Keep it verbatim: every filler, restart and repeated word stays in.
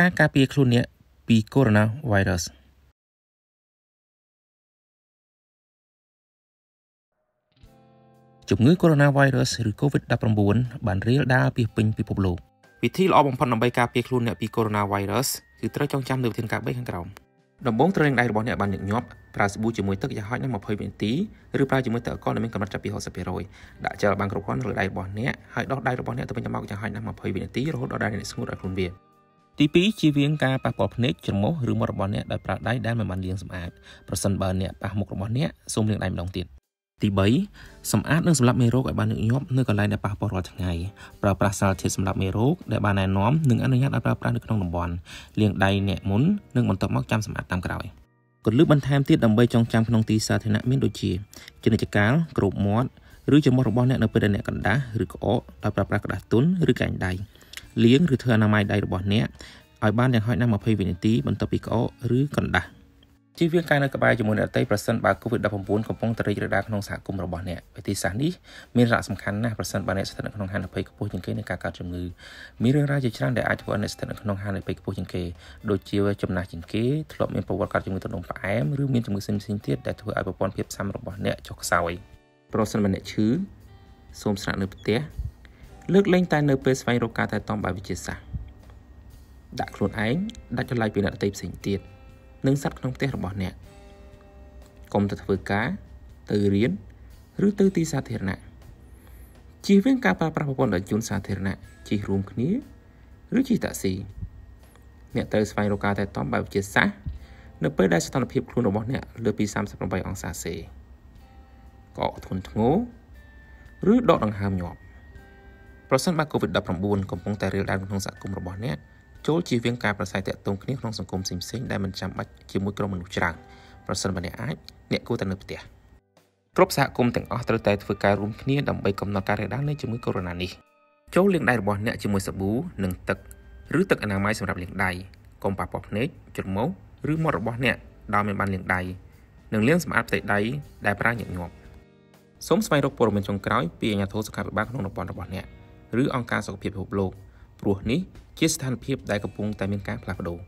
ការការពារខ្លួនអ្នកពីកូវីដ -19ជំងឺ Coronavirus ឬ COVID-19 បានរាលដាលពាសពេញពិភពលោកវិធីល្អបំផុតដើម្បីការពារខ្លួនអ្នកពី Coronavirus គឺត្រូវចងចាំនូវវិធានការបីខាងក្រោមដំបូងត្រូវលាងដៃរបស់អ្នកបានញឹកញាប់ប្រើសាប៊ូជាមួយទឹកយ៉ាងហោចណាស់20នាទីឬប្រើជាមួយទឹកអកលដែលមានកម្រិតចាប់ពី 50% ដាក់ជែលបានគ្រប់គ្រាន់លើដៃរបស់អ្នកហើយដោះដៃរបស់អ្នកទៅវិញទៅមកយ៉ាងហោចណាស់20នាទីរហូតដល់ដៃអ្នកស្ងួតឲ្យខ្លួនវាទី2ជៀសវាងការប៉ះពាល់ភ្នែកច្រមុះឬមុខរបស់អ្នកដោយប្រើដៃដែលមិនបានលាងសម្អាតប្រសិនបើអ្នកប៉ះមុខរបស់អ្នកសូមលាងដៃម្ដងទៀតទី3សម្អាតនិងសម្លាប់មេរោគឲ្យបានញឹកញាប់នៅកន្លែងដែលប៉ះពាល់រាល់ថ្ងៃប្រើប្រាស់សារធាតុសម្លាប់មេរោគដែលបានណែនាំនិងអនុញ្ញាតឲ្យប្រើប្រាស់នៅក្នុងតំបន់លាងដៃអ្នកមុននិងបន្ទាប់មកចាំសម្អាតតាមក្រោយគន្លឹះបន្ថែមទៀតដើម្បីចងចាំក្នុងទីសាធារណៈមានដូចជាជនិតកាលគ្របមាត់ឬច្រមុះរបស់អ្នកនៅពេលដែលអ្នកកណ្ដាស់ឬក្អកដោយប្រើប្រាស់ក្រដាសទន់ឬកែងដៃលាងឬធ្វើអនាម័យដៃរបស់អ្នកឲ្យបានយ៉ាងហោចណាស់20វិនាទីបន្ទាប់ពីក្អកឬកណ្ដាស់ជៀសវាងការនៅក្បែរជាមួយអ្នកដទៃប្រសិនបើ COVID-19 កំពុងតែរីករាលដាលក្នុងសហគមន៍របស់អ្នកវិធីសាស្ត្រនេះមានសារៈសំខាន់ណាស់ប្រសិនបើអ្នកស្ថិតនៅក្នុងហានិភ័យខ្ពស់ជាងគេនៃការកើតជំងឺមានរឿងរ៉ាវជាច្រើនដែលអាចធ្វើឲ្យអ្នកស្ថិតនៅក្នុងហានិភ័យខ្ពស់ជាងគេដូចជាចំណាស់ជាងគេធ្លាប់មានប្រវត្តិកើតជំងឺទឹកនោមផ្អែមឬមានជំងឺផ្សេងៗទៀតដែលធ្វើឲ្យប្រព័ន្ធភាពស៊ាំរបស់អ្នកចុះខ្សោយប្រសិនបើអ្នកឈឺសូមស្នាក់នៅផ្ទះលើកលែងតែនៅពេលស្វែងរកការថែទាំបែបវិទ្យាសាស្ត្រដាក់ខ្លួនឯងដាច់ចន្លោះពីអ្នកដទៃផ្សេងទៀតនិងសัตว์ក្នុងផ្ទះរបស់អ្នកកុំទៅធ្វើការទៅរៀនឬទៅទីសាធារណៈជៀសវាងការប្រើប្រាស់ប្រព័ន្ធដឹកជញ្ជូនសាធារណៈជិះរួមគ្នាឬជិះតាក់ស៊ីអ្នកត្រូវស្វែងរកការថែទាំបែបវិទ្យាសាស្ត្រនៅពេលដែលស្ថានភាពខ្លួនរបស់អ្នកលើសពី38អង្សាសេកកធ្ងន់ធ្ងរឬដកដង្ហើមញាប់ប្រសិនបើ COVID-19 កំពុងតែរាលដាលក្នុងសហគមន៍របស់អ្នកចូលជៀសវាងការប្រស័យតាក់ទងគ្នាក្នុងសង្គមផ្សេងៗដែលមិនចាំបាច់ជាមួយក្រុមមនុស្សច្រើនប្រសិនបើអ្នកអាចអ្នកគួរតែនៅផ្ទះគ្រប់សហគមន៍ទាំងអស់ត្រូវតែធ្វើការរួមគ្នាដើម្បីកំណត់ការរាលដាលនៃជំងឺកូវីដ -19 នេះចូលលាងដៃរបស់អ្នកជាមួយសាប៊ូនិងទឹកឬទឹកអនាម័យសម្រាប់លាងដៃកុំប៉ះពាល់ភ្នែកច្រមុះឬមាត់របស់អ្នកដោយមិនបានលាងដៃនិងលាងសម្អាតផ្ទៃដៃដែលប្រើញឹកញាប់សូមស្វែងរកព័ត៌មានចុងក្រោយពីអាជ្ញាធរសុខាភិបាលក្នុងតំបន់របស់អ្នកឬអង្គការសុខភាពពិភពលោកព្រោះនេះជាស្ថានភាពដែលកំពុងតែមានការផ្លាស់ប្ដូរ